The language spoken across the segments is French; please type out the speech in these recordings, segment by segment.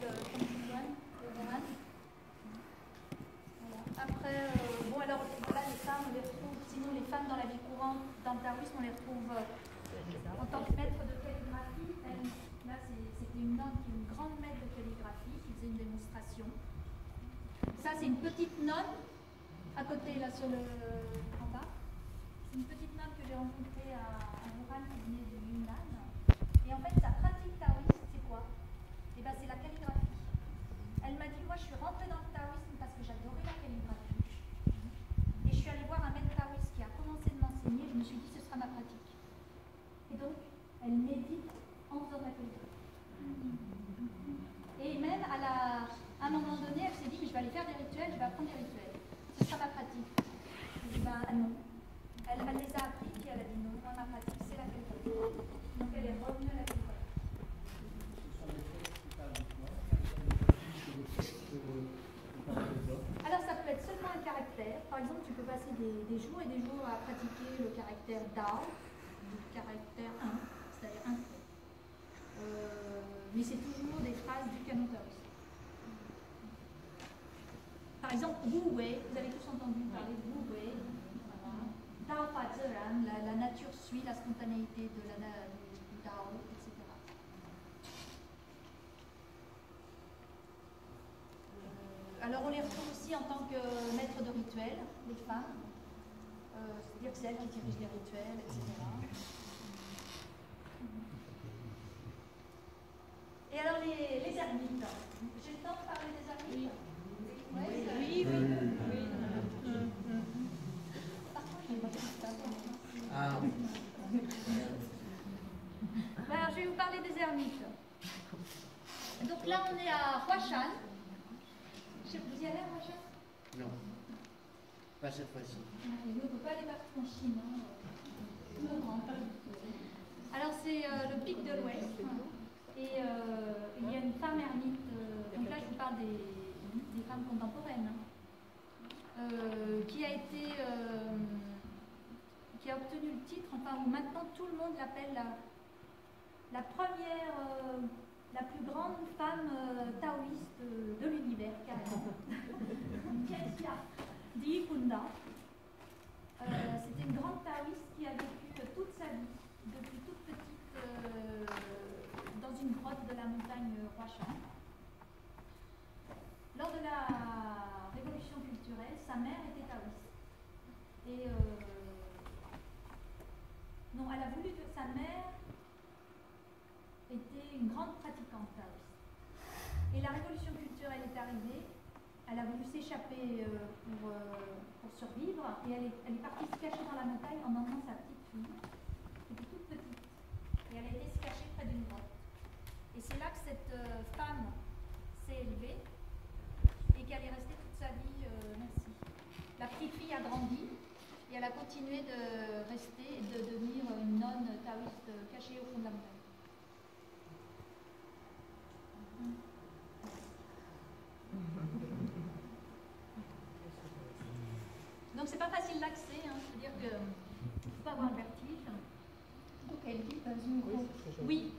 le Wuhan. Voilà. Après, bon, alors voilà, les femmes, on les retrouve, sinon les femmes dans la vie courante, dans le taoïsme, on les retrouve en tant que maître de calligraphie. Elle, là, c'était une nonne qui est une grande maître de calligraphie, qui faisait une démonstration. Ça, c'est une petite nonne, à côté, là, sur le en bas. C'est une petite nonne que j'ai rencontrée à Wuhan, qui venait de Yunnan. Et en fait, sa pratique taoïste, c'est quoi? Eh bien, c'est la calligraphie. Elle m'a dit, moi, je suis rentrée dans le taoïsme parce que j'adorais la calligraphie. Et je suis allée voir un maître taoïste qui a commencé de m'enseigner. Je me suis dit, ce sera ma pratique. Et donc, elle médite en faisant la calligraphie. Et même, à un moment donné, elle s'est dit, mais je vais aller faire des rituels, je vais apprendre des rituels. Ce sera ma pratique. Je dis, ben non. Elle les a appris, puis elle a dit, non, ma pratique, c'est la calligraphie. Donc, elle est revenue à la calligraphie. Alors ça peut être seulement un caractère, par exemple tu peux passer des jours et des jours à pratiquer le caractère Tao, le caractère 1, c'est-à-dire 1. Mais c'est toujours des phrases du canon taoïste. Par exemple, Wu Wei, vous avez tous entendu parler de Wu Wei, Tao Pa Zeran, la nature suit la spontanéité du Tao, etc. Alors on les retrouve aussi en tant que maître de rituel, les femmes, c'est-à-dire que c'est elles qui dirigent les rituels, etc. Et alors les ermites, j'ai le temps de parler des ermites? Oui. Par contre, je n'ai pas fait ça. Alors je vais vous parler des ermites. Donc là on est à Roachan. Vous y allez à Rochan? Non, pas cette fois-ci. On ne peut pas aller partout en Chine. Alors c'est le pic de l'Ouest. Et il y a une femme ermite. Donc là je vous parle des femmes contemporaines. Qui a obtenu le titre, enfin où maintenant tout le monde l'appelle la première... la plus grande femme taoïste de l'univers, carrément. C'était une grande taoïste qui a vécu toute sa vie, depuis toute petite, dans une grotte de la montagne Roachan. Lors de la révolution culturelle, sa mère était taoïste. Et non, elle a voulu que sa mère était une grande pratiquante taoïste. Et la révolution culturelle est arrivée, elle a voulu s'échapper pour survivre, et elle est partie se cacher dans la montagne en emmenant sa petite fille, qui était toute petite, et elle a été se cacher près d'une grotte. Et c'est là que cette femme s'est élevée, et qu'elle est restée toute sa vie, merci. La petite fille a grandi, et elle a continué de rester, de devenir une nonne taoïste cachée au fond de la montagne. Donc c'est pas facile l'accès, hein. C'est-à-dire que il faut pas avoir le vertige. Donc elle vit dans une grotte. Oui.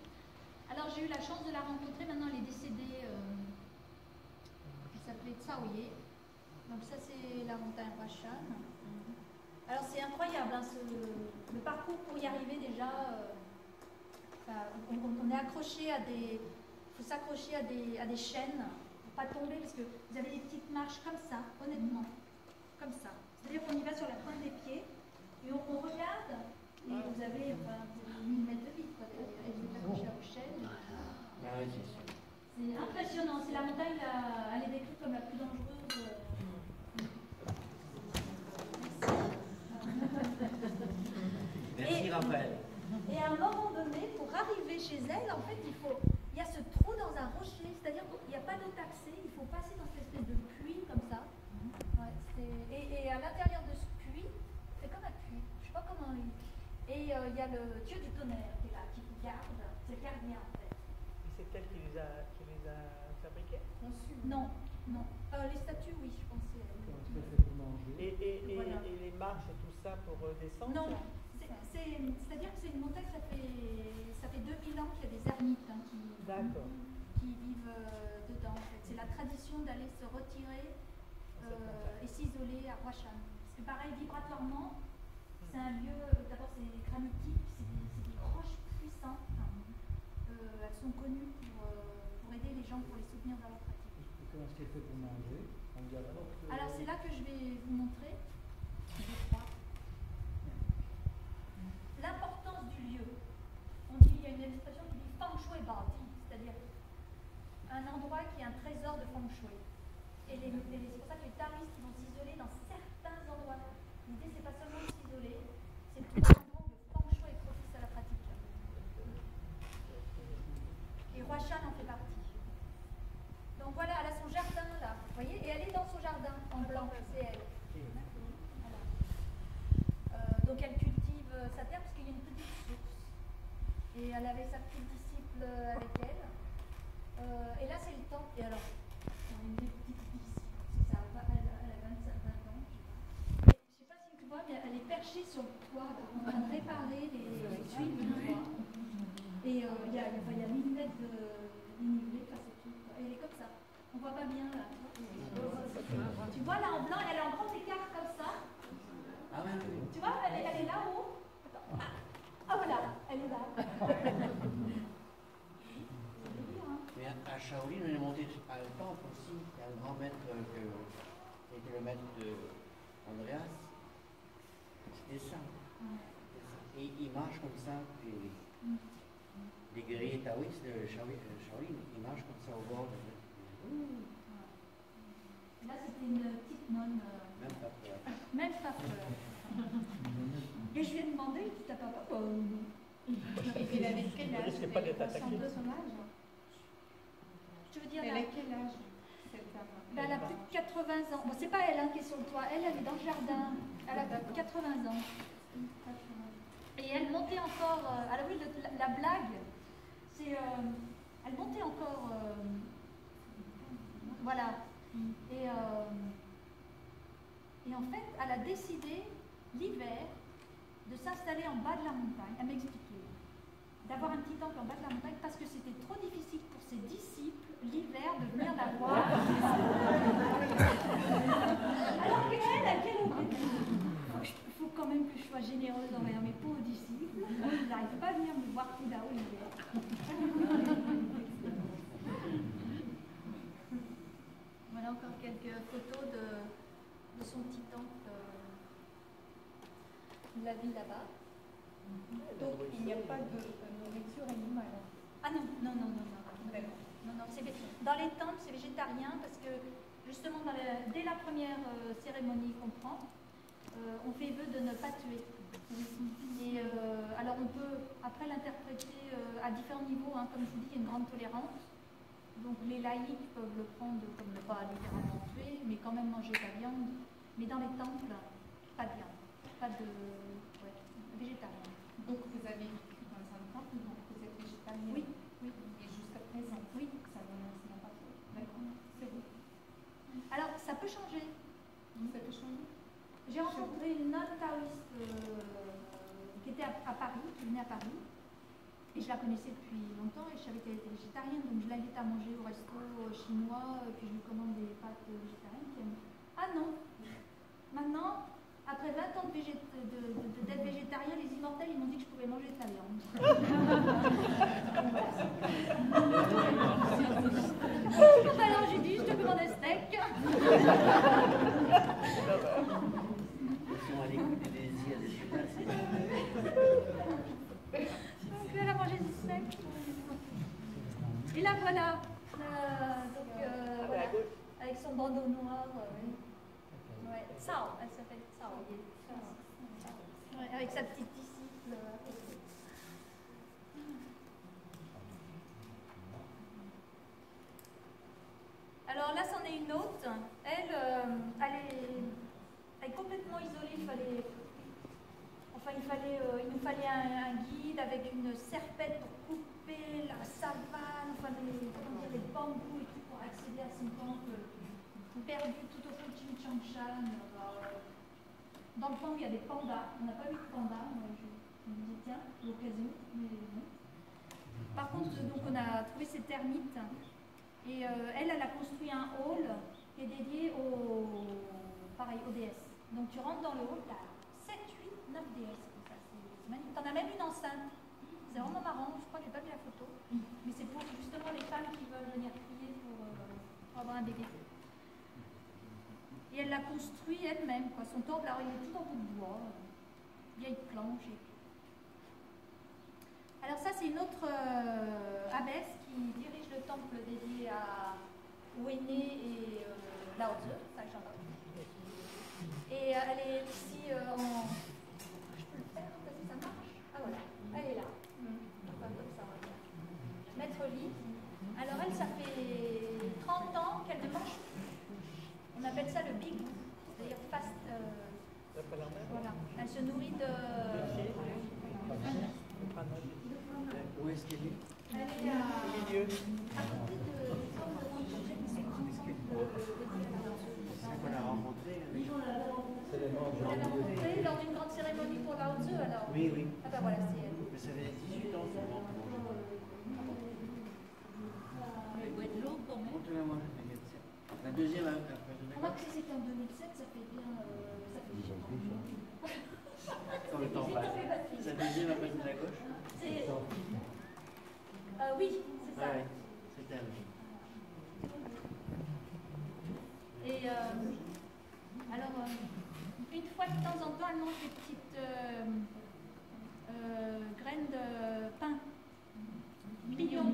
Alors j'ai eu la chance de la rencontrer. Maintenant elle est décédée. Elle s'appelait Tsaouye. Donc ça c'est la montagne Wushan. Alors c'est incroyable, hein, le parcours pour y arriver déjà. On est accroché à des. Il faut s'accrocher à des chaînes pour pas tomber, parce que vous avez des petites marches comme ça, honnêtement, comme ça. C'est-à-dire qu'on y va sur la pointe des pieds, et on regarde, et vous avez 1000 mètres de vide, et vous êtes accroché à vos chaînes. C'est impressionnant, c'est la montagne, elle est décrite comme la plus dangereuse. Merci Raphaël. Et à un moment donné, pour arriver chez elle, en fait, il y a ce trou dans un rocher, c'est-à-dire qu'il n'y a pas d'eau taxée, il faut passer dans cette espèce de puits comme ça. Ouais, et à l'intérieur de ce puits, c'est comme un puits, je ne sais pas comment il est. Et il y a le dieu du tonnerre qui est là, qui vous garde, c'est le gardien en fait. Et c'est elle qui les a fabriqués? Non. Les statues, oui, je pensais. Et les marches et tout ça pour descendre? Non. C'est-à-dire que c'est une montagne, ça fait 2000 ans qu'il y a des ermites. Hein, qui... D'accord. qui vivent dedans. En fait. C'est la tradition d'aller se retirer et s'isoler à Roachan. C'est pareil vibratoirement, c'est un lieu, d'abord c'est granitique, c'est des roches puissantes, elles sont connues pour aider les gens, pour les soutenir dans leur pratique. Et comment est-ce qu'elle fait pour manger? Alors c'est là que je vais vous montrer, je crois, l'importance du lieu. On dit, il y a une expression qui dit feng shui bâti, c'est-à-dire un endroit qui est un trésor de feng shui. Et c'est pour ça que les taoïstes vont s'isoler dans certains endroits. L'idée, c'est pas seulement de s'isoler, c'est tout un endroit de feng shui et propice à la pratique. Et Roachan en fait partie. Donc voilà, elle a son jardin là, vous voyez, et elle est dans son jardin en blanc, c'est elle. Voilà. Donc elle cultive sa terre parce qu'il y a une petite source. Et elle avait sa petite disciple avec elle. Et là, c'est le temps. Et alors, on est une petite disciple, c'est ça, elle a 20 ans, je ne sais pas si tu vois, mais elle est perchée sur le toit, en train de réparer les tuiles du toit. Et il y a 1000 mètres de dénivelé, elle est comme ça. On voit pas bien là. Tu vois là en blanc, elle est en grand écart comme ça. Tu vois, elle est là-haut. Ah voilà, elle est là. Mais à Shaolin, on est monté à un temple aussi. Il y a un grand maître qui était le maître de Andreas. C'était ça. Et il marche comme ça. Puis... Les guerriers taoïstes de Shaolin, ils marchent comme ça au bord. Là, c'était une petite nonne. Même pas peur. Même pas peur. Et je lui ai demandé, tu t'as pas peur? Il avait quel âge? Je veux dire, elle a quel âge? Elle a plus de 80 ans. Bon, c'est pas elle qui est sur le toit. Elle est dans le jardin. Elle a plus de 80 ans. Et elle montait encore. À la rue de la blague, c'est. Elle montait encore. Voilà. Et en fait, elle a décidé, l'hiver, de s'installer en bas de la montagne. Elle m'expliquait. D'avoir un petit temple en bas de la montagne parce que c'était trop difficile pour ses disciples, l'hiver, de venir la voir. Alors qu'elle il faut quand même que je sois généreuse envers mes pauvres disciples. Ils n'arrivent pas à venir me voir tout là-haut l'hiver. Voilà encore quelques photos de son petit temple. La ville là-bas. Donc il n'y a pas de nourriture animale. Ah non, non, non, non, non. D'accord. Non, non, dans les temples, c'est végétarien parce que justement dès la première cérémonie qu'on prend, on fait vœu de ne pas tuer. Et alors on peut après l'interpréter à différents niveaux, hein, comme je vous dis, il y a une grande tolérance. Donc les laïcs peuvent le prendre comme ne pas littéralement tuer, mais quand même manger de la viande. Mais dans les temples, pas de viande, pas de végétarien. Donc vous avez vécu dans un temple, donc vous êtes végétarien. Oui, oui. Et jusqu'à présent, oui, ça n'a pas trop. D'accord, c'est bon. Alors ça peut changer. Ça peut changer. J'ai rencontré une nonne taoïste qui était à Paris, qui venait à Paris, et je la connaissais depuis longtemps, et je savais qu'elle était végétarienne, donc je l'invite à manger au resto chinois, puis je lui commande des pâtes végétariennes. Puis elle me dit, ah non, maintenant, après 20 ans d'être végétarienne, les immortels, ils m'ont dit que je pouvais manger de la viande. Alors j'ai dit, je te commande un steak. Donc elle a mangé du steak. Et là voilà, voilà. Avec son bandeau noir. Ouais. Cao, elle s'appelle Tsaouye. Ouais, avec sa petite disciple. Alors là, c'en est une autre. Elle est complètement isolée. Il nous fallait un guide avec une serpette pour couper la savane, enfin les bambous et tout pour accéder à son temple perdu tout au fond de Chinchangshan. Dans le fond, il y a des pandas. On n'a pas vu de pandas. Moi, je me dis tiens, l'occasion, mais non. Par contre, donc on a trouvé cette ermite. Et elle a construit un hall qui est dédié aux déesses. Donc tu rentres dans le hall, t'as 7, 8, 9 déesses. T'en as même une enceinte. C'est vraiment marrant, je crois que j'ai pas vu la photo. Mais c'est pour justement les femmes qui veulent venir prier pour avoir un bébé. Et elle l'a construit elle-même, quoi. Son temple, alors il est tout en bout de bois, vieille planche. Alors ça, c'est une autre abbesse qui dirige le temple dédié à Wenné et Lao Zu, ça j'en ai. Et elle est ici en... Je peux le faire, parce que ça marche. Ah voilà, elle est là. Maître Lee. Alors elle, ça fait 30 ans qu'elle ne mange plus. On appelle ça le big, c'est-à-dire fast... voilà, elle se nourrit de... Où est-ce qu'elle est? Elle est à côté de qu'on a rencontré. On l'a rencontrée lors d'une grande cérémonie pour Lao Zu, alors. Oui, oui. Ah ben voilà, c'est elle. Mais ça fait 18 ans qu'on rencontre. Mais boit de l'eau quand même. La deuxième. On voit que si c'était en 2007, ça fait bien. Ça fait quand le temps passe. La deuxième après de la gauche. Oui, c'est ça. Ouais, c'est elle. Et alors, une fois de temps en temps, elle mange des petites graines de pain. Millions. Une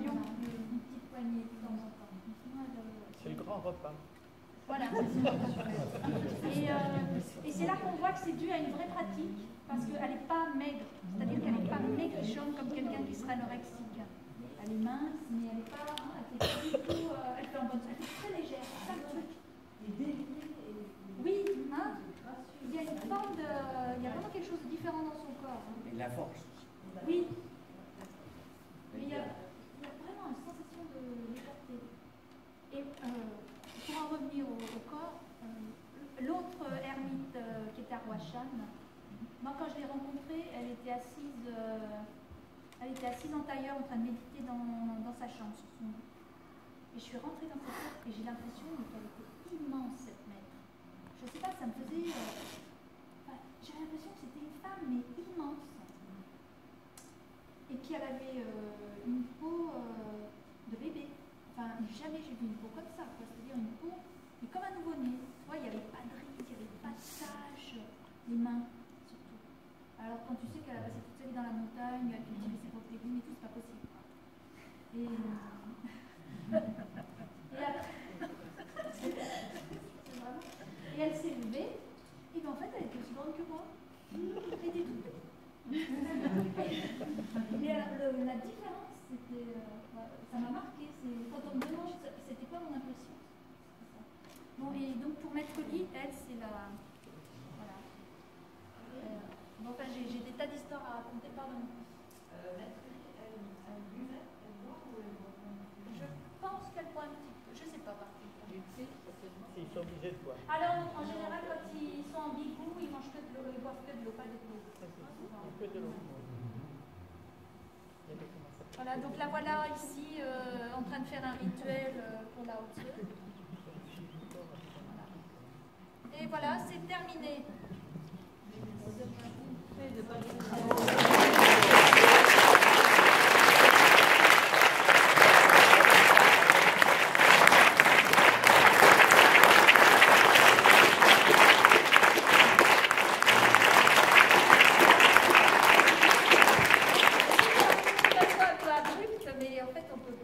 petite poignée de temps en temps. C'est le grand repas. Voilà. Et c'est là qu'on voit que c'est dû à une vraie pratique, parce qu'elle n'est pas maigre. C'est-à-dire qu'elle n'est pas maigrichonne comme quelqu'un qui serait anorexique. Elle est mince, mais elle n'est pas... Elle est du tout... Elle est en bonne santé, très légère. C'est ça le truc. Oui, hein. Il y a une forme de... Il y a vraiment quelque chose de différent dans son corps. Et de la force. Oui. Mais il y a vraiment une sensation de liberté. Et pour en revenir au corps, l'autre ermite qui est à Roachan, moi quand je l'ai rencontrée, elle était assise en tailleur en train de méditer dans sa chambre. Sur son lit. Et je suis rentrée dans cette chambre et j'ai l'impression qu'elle était immense, cette maître. Je ne sais pas, ça me faisait... J'avais l'impression que c'était une femme, mais immense. Et puis elle avait une peau de bébé. Enfin, jamais j'ai vu une peau comme ça, quoi. C'est-à-dire une peau, mais comme un nouveau-né. Tu vois, il n'y avait pas de rides, il n'y avait pas de taches, les mains surtout. Alors quand tu sais qu'elle a passé toute sa vie dans la montagne, elle cultivait ses propres légumes et tout, c'est pas possible. Et, et elle s'est levée, et bien en fait elle était aussi grande que moi. Elle était toute belle. Mais la différence, c'était, ça m'a marqué. Quand on me demande, c'était quoi mon impression? Bon, et donc pour Maître Lee, elle, c'est la... Voilà. Bon, enfin, j'ai des tas d'histoires à raconter, pardon. Maître Lee, elle buvait, elle boit ou elle boit? Je pense qu'elle boit un petit peu, je sais pas par contre. Ils sont obligés de quoi? Alors, en général, quand ils sont en bigou, ils mangent que de l'eau, ils boivent que de l'eau, pas de l'eau. Voilà, donc la voilà ici en train de faire un rituel pour la haute. Voilà. Et voilà, c'est terminé. Mais en fait, on peut